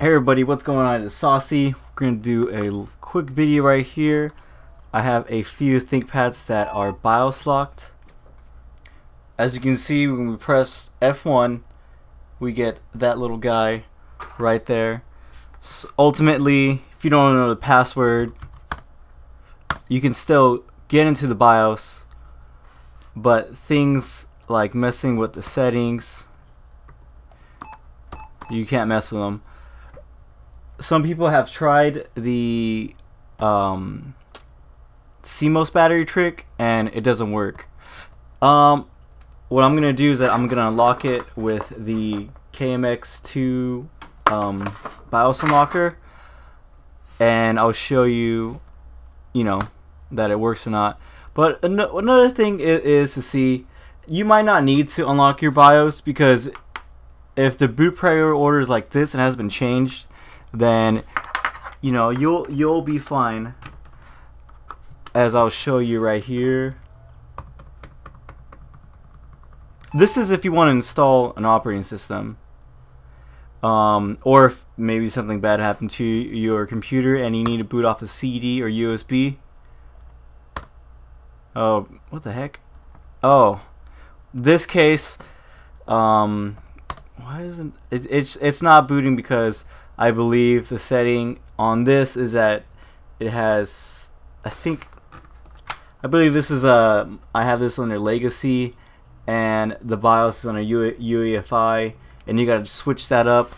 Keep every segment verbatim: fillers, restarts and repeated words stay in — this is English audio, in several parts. Hey everybody, what's going on? It's Saucy. We're going to do a quick video right here. I have a few ThinkPads that are BIOS locked. As you can see, when we press F one, we get that little guy right there. So ultimately, if you don't know the password, you can still get into the BIOS, but things like messing with the settings, you can't mess with them. Some people have tried the um, C MOS battery trick and it doesn't work. Um, what I'm gonna do is that I'm gonna unlock it with the K M X two um, BIOS unlocker, and I'll show you, you know, that it works or not. But an another thing is, is to see, you might not need to unlock your BIOS, because if the boot priority order is like this and has been changed, then you know you'll you'll be fine, as I'll show you right here. This is if you want to install an operating system, um, or if maybe something bad happened to your computer and you need to boot off a C D or U S B. Oh, what the heck? Oh, this case, um, why isn't it, it's it's not booting, because I believe the setting on this is that it has, I think, I believe this is a, I have this under Legacy, and the BIOS is under U E F I, and you gotta switch that up.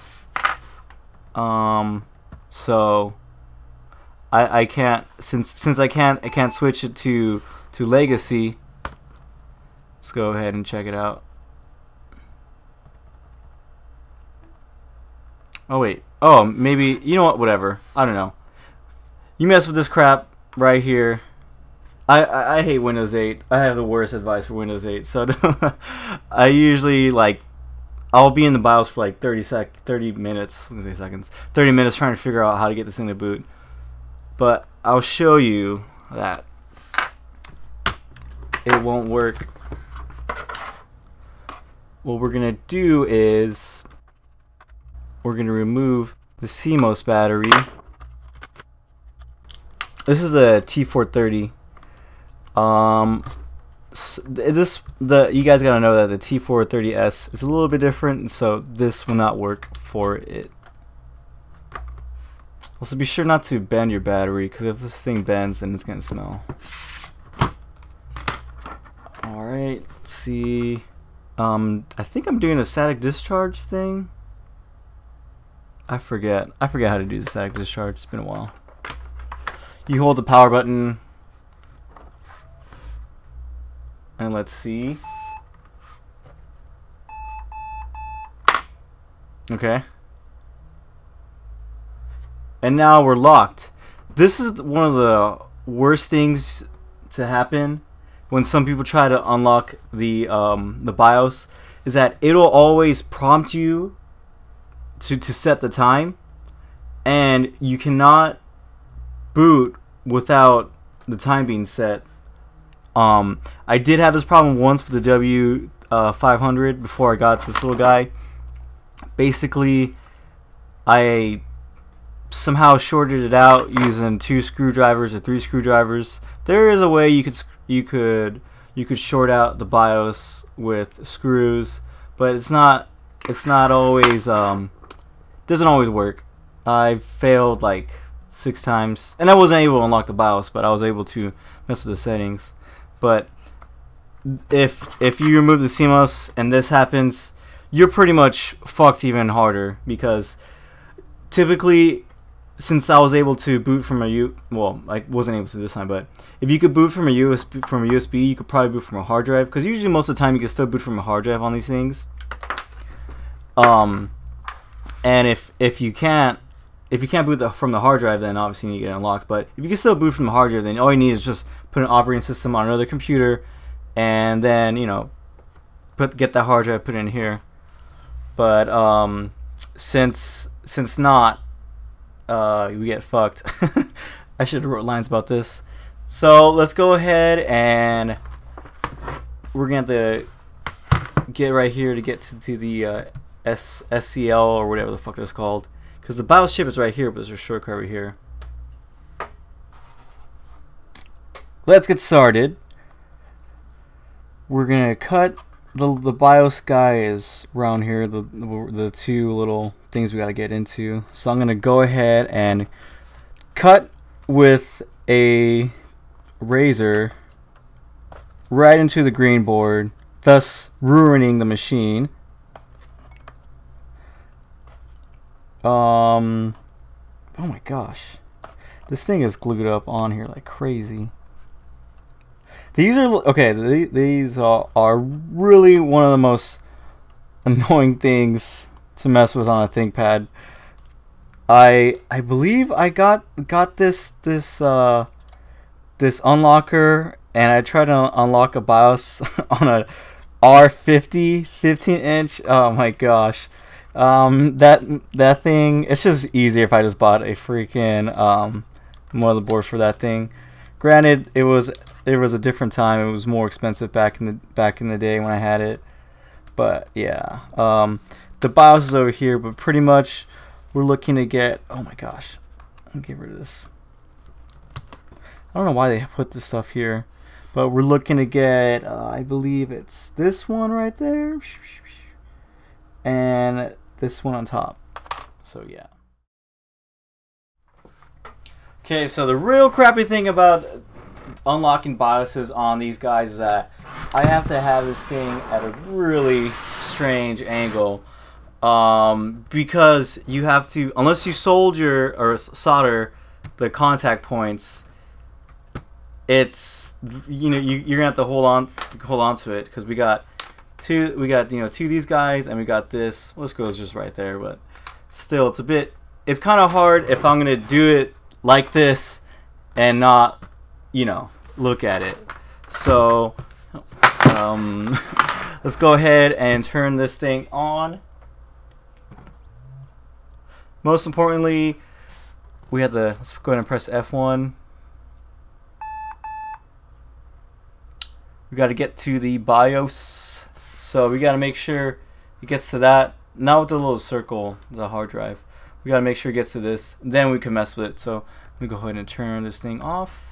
Um, so I I can't, since since I can't I can't switch it to to Legacy. Let's go ahead and check it out. Oh wait. Oh, maybe, you know what, whatever. I don't know. You mess with this crap right here. I, I, I hate Windows eight. I have the worst advice for Windows eight. So I usually, like, I'll be in the BIOS for like thirty sec, thirty minutes, I was gonna say seconds, thirty minutes trying to figure out how to get this thing to boot. But I'll show you that it won't work. What we're gonna do is, we're going to remove the C MOS battery. This is a T four thirty. Um, this the you guys gotta know that the T four thirty S is a little bit different, and so this will not work for it. Also, be sure not to bend your battery, because if this thing bends, then it's gonna smell. All right, let's see. Um, I think I'm doing a static discharge thing. I forget. I forget how to do the static discharge. It's been a while. You hold the power button, and let's see. Okay. And now we're locked. This is one of the worst things to happen when some people try to unlock the um, the BIOS, is that it'll always prompt you To, to set the time, and you cannot boot without the time being set. um, I did have this problem once with the W five hundred before I got this little guy. Basically, I somehow shorted it out using two screwdrivers or three screwdrivers. There is a way you could you could you could short out the BIOS with screws, but it's not it's not always um, doesn't always work. I failed like six times, and I wasn't able to unlock the BIOS, but I was able to mess with the settings. But if if you remove the C MOS and this happens, you're pretty much fucked even harder, because typically, since I was able to boot from a U, well, I wasn't able to this time, but if you could boot from a U S B, from a U S B, you could probably boot from a hard drive, because usually most of the time you can still boot from a hard drive on these things. Um. And if if you can't if you can't boot the, from the hard drive, then obviously you need to get it unlocked. But if you can still boot from the hard drive, then all you need is just put an operating system on another computer, and then you know, put get that hard drive put in here. But um, since since not, uh, we get fucked. I should have wrote lines about this. So let's go ahead, and we're gonna have to get right here to get to, to the Uh, S S C L or whatever the fuck that's called, Because the BIOS chip is right here, but there's a shortcut right here. Let's get started. We're gonna cut the the BIOS guy is around here. The the two little things we gotta get into. So I'm gonna go ahead and cut with a razor right into the green board, thus ruining the machine. Um. Oh my gosh, this thing is glued up on here like crazy. These are okay. Th these are, are really one of the most annoying things to mess with on a ThinkPad. I I believe I got got this this uh, this unlocker, and I tried to unlock a BIOS on a R fifty fifteen inch. Oh my gosh. Um, that that thing, it's just easier if I just bought a freaking um, motherboard for that thing. Granted, it was it was a different time. It was more expensive back in the back in the day when I had it. But yeah, um, the BIOS is over here. But pretty much, we're looking to get. Oh my gosh, I'm gonna get rid of this. I don't know why they put this stuff here, but we're looking to get. Uh, I believe it's this one right there. And this one on top. So yeah. Okay, so the real crappy thing about unlocking BIOSes on these guys is that I have to have this thing at a really strange angle, um, because you have to, unless you solder or solder the contact points, it's you know you, you're gonna have to hold on hold on to it, because we got. Two, we got you know two of these guys, and we got this. Well, this goes just right there, but still, it's a bit. It's kind of hard if I'm gonna do it like this and not, you know, look at it. So, um, let's go ahead and turn this thing on. Most importantly, we have the. Let's go ahead and press F one. We got to get to the BIOS. So we gotta make sure it gets to that. Not with the little circle, the hard drive. We gotta make sure it gets to this. Then we can mess with it. So I'm gonna go ahead and turn this thing off.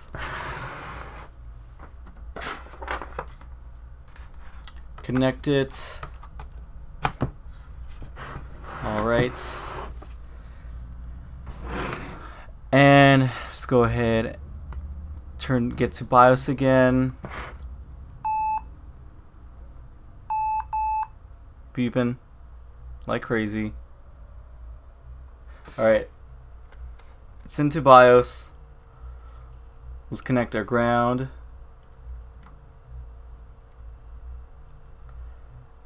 Connect it. All right. And let's go ahead. Turn. Get to BIOS again. Beeping like crazy. Alright, it's into BIOS. Let's connect our ground,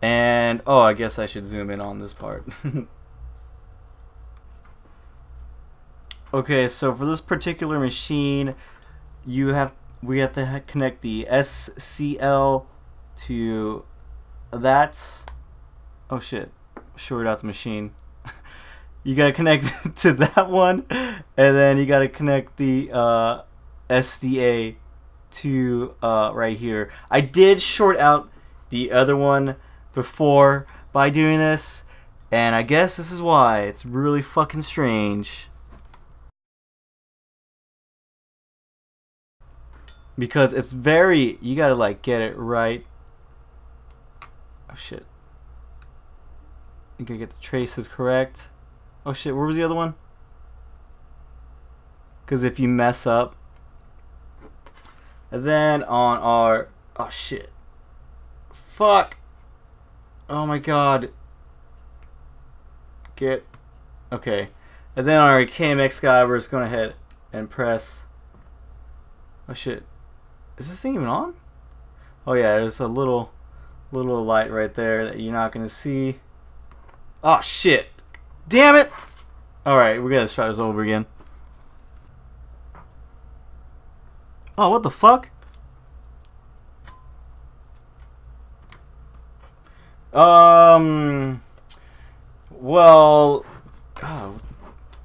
and oh, I guess I should zoom in on this part. Okay, so for this particular machine, you have we have to connect the S C L to that. Oh shit, shorted out the machine. You gotta connect to that one, and then you gotta connect the uh, S D A to uh, right here. I did short out the other one before by doing this, and I guess this is why. It's really fucking strange. Because it's very, you gotta like get it right. Oh shit. You gotta get the traces correct. Oh shit, where was the other one? Because if you mess up, and then on our oh shit, fuck, oh my god, get okay, and then on our K M X guy, we're just going ahead and press. Oh shit, is this thing even on? Oh yeah, there's a little little light right there that you're not gonna see. Oh shit! Damn it! Alright, we gotta try this over again. Oh, what the fuck? Um. Well. Oh,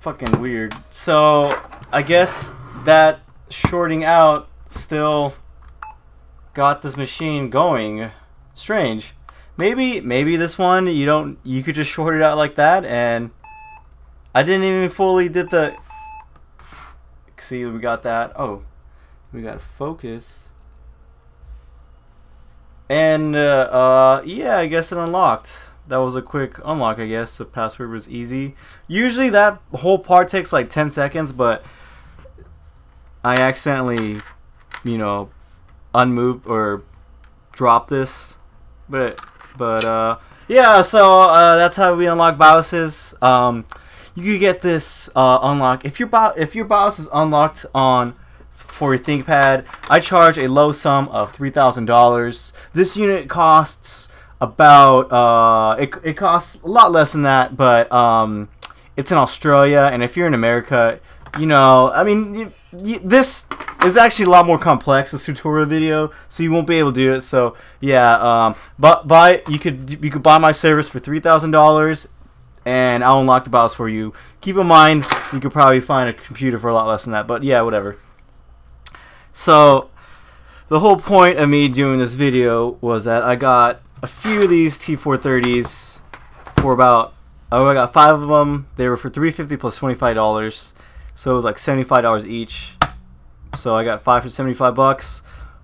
fucking weird. So, I guess that shorting out still got this machine going. Strange. Maybe maybe this one you don't you could just short it out like that, and I didn't even fully did the... See, we got that. Oh, we got focus. And, uh, uh, yeah, I guess it unlocked. That was a quick unlock, I guess. The password was easy. Usually that whole part takes like ten seconds, but I accidentally, you know, unmoved or dropped this. But, but, uh, yeah, so, uh, that's how we unlock BIOSes. Um... You can get this uh, unlock if your BIOS if your BIOS is unlocked on for your ThinkPad. I charge a low sum of three thousand dollars. This unit costs about uh, it it costs a lot less than that, but um, it's in Australia, and if you're in America, you know, I mean, you, you, this is actually a lot more complex, this tutorial video, so you won't be able to do it. So yeah, um, but buy you could you could buy my service for three thousand dollars. And I'll unlock the BIOS for you. Keep in mind, you could probably find a computer for a lot less than that, but yeah, whatever. So, the whole point of me doing this video was that I got a few of these T four thirties for about, oh, I got five of them. They were for three hundred fifty dollars plus twenty-five dollars, so it was like seventy-five dollars each. So I got five for seventy-five bucks.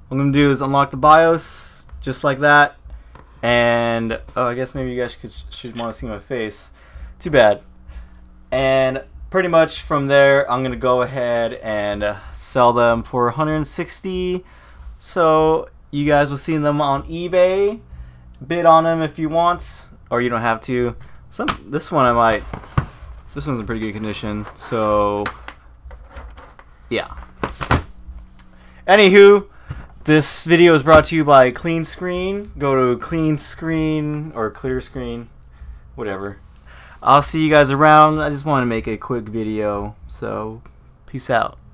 What I'm gonna do is unlock the BIOS, just like that. And, oh, I guess maybe you guys could, should want to see my face. Too bad. And pretty much from there, I'm gonna go ahead and sell them for one hundred sixty. So you guys will see them on eBay. Bid on them if you want, or you don't have to. Some this one I might. This one's in pretty good condition. So yeah. Anywho, this video is brought to you by Clean Screen. Go to Clean Screen or Clear Screen, whatever. I'll see you guys around. I just want to make a quick video, so peace out.